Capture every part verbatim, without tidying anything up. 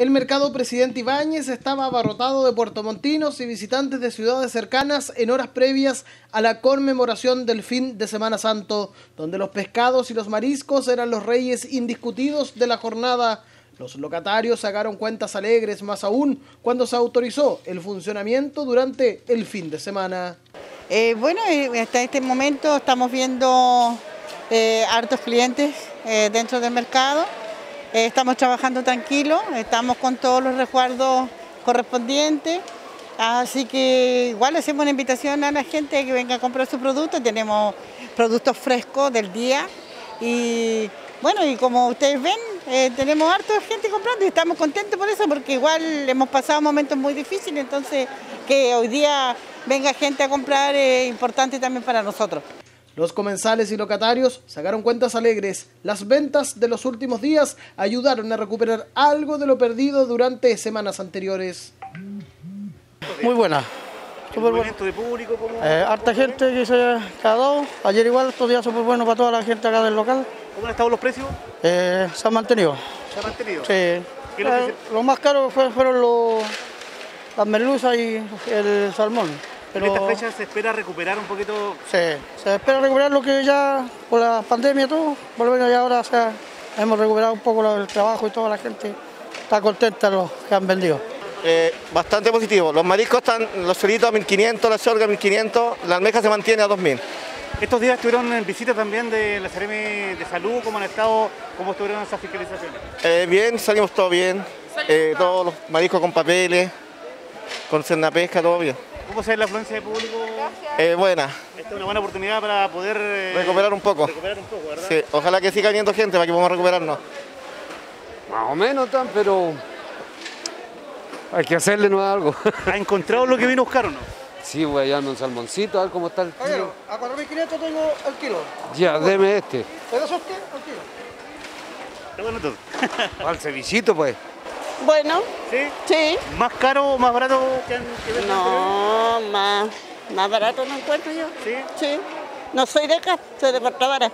El mercado Presidente Ibáñez estaba abarrotado de puertomontinos y visitantes de ciudades cercanas en horas previas a la conmemoración del fin de Semana Santo, donde los pescados y los mariscos eran los reyes indiscutidos de la jornada. Los locatarios sacaron cuentas alegres, más aún cuando se autorizó el funcionamiento durante el fin de semana. Eh, bueno, hasta este momento estamos viendo eh, hartos clientes eh, dentro del mercado. Eh, estamos trabajando tranquilo, estamos con todos los resguardos correspondientes. Así que igual hacemos una invitación a la gente que venga a comprar sus productos. Tenemos productos frescos del día y bueno, y como ustedes ven, Eh, tenemos harta gente comprando y estamos contentos por eso, porque igual hemos pasado momentos muy difíciles, entonces que hoy día venga gente a comprar es eh, importante también para nosotros. Los comensales y locatarios sacaron cuentas alegres. Las ventas de los últimos días ayudaron a recuperar algo de lo perdido durante semanas anteriores. Muy buena. Súper bueno. ¿De público? Eh, harta gente que se ha quedado. Ayer igual, estos días súper buenos para toda la gente acá del local. ¿Cómo han estado los precios? Eh, se han mantenido. ¿Se han mantenido? Sí. Eh, lo, se... lo más caro fue, fueron los, las merluzas y el salmón. Pero... ¿En estas fechas se espera recuperar un poquito? Sí, se espera recuperar lo que ya, por la pandemia y todo, volver ya ahora, o sea, hemos recuperado un poco el trabajo y toda la gente está contenta de los que han vendido. Eh, bastante positivo, los mariscos están, los solitos a mil quinientos, la sorga a mil quinientos, la almeja se mantiene a dos mil. Estos días estuvieron visitas también de la Seremi de Salud. ¿Cómo han estado? ¿Cómo estuvieron esas fiscalizaciones? Eh, bien, salimos todo bien, eh, todos los mariscos con papeles, con cernapesca, todo bien. ¿Cómo se ve la afluencia de público? Eh, buena. Esta es una buena oportunidad para poder eh, recuperar un poco. Recuperar un poco, ¿verdad? Sí, ojalá que siga viniendo gente para que podamos recuperarnos. Más o menos tan, pero... hay que hacerle no algo. ¿Ha encontrado lo que vino a buscar o no? Sí, voy a llevarme un salmoncito, a ver cómo está el kilo. Oye, a cuatro mil quinientos tengo el kilo. Ya, bueno, deme este. ¿Te das usted el kilo? Está bueno todo. Al cevichito, pues. Bueno. ¿Sí? Sí. ¿Más caro o más barato que el No, más, más barato no encuentro yo. ¿Sí? Sí. No soy de acá, soy de Puerto Varas.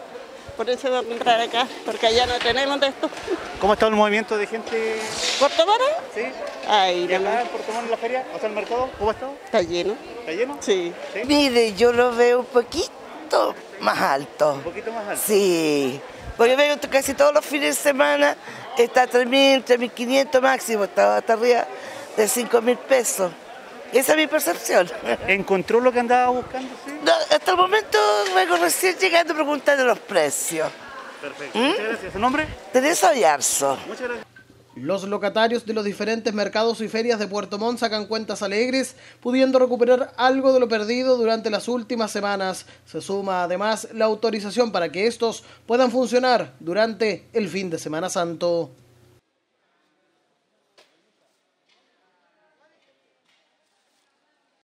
Por eso voy a comprar acá, porque allá no tenemos de esto. ¿Cómo está el movimiento de gente? ¿Puerto Varas? Sí. Ahí, ¿verdad? ¿Puerto Montt en la feria? ¿O sea, el mercado? ¿Cómo está? ¿Está lleno? ¿Está lleno? Sí. sí. Mire, yo lo veo un poquito más alto. ¿Un poquito más alto? Sí. Porque veo que casi todos los fines de semana está tres mil, tres mil quinientos máximo, está hasta arriba de cinco mil pesos. Esa es mi percepción. ¿Encontró lo que andaba buscando? ¿Sí? No, hasta el momento vengo recién llegando preguntando los precios. Perfecto. ¿Mm? Muchas gracias. ¿Su nombre? Teresa Ayarzo. Muchas gracias. Los locatarios de los diferentes mercados y ferias de Puerto Montt sacan cuentas alegres, pudiendo recuperar algo de lo perdido durante las últimas semanas. Se suma además la autorización para que estos puedan funcionar durante el fin de Semana Santo.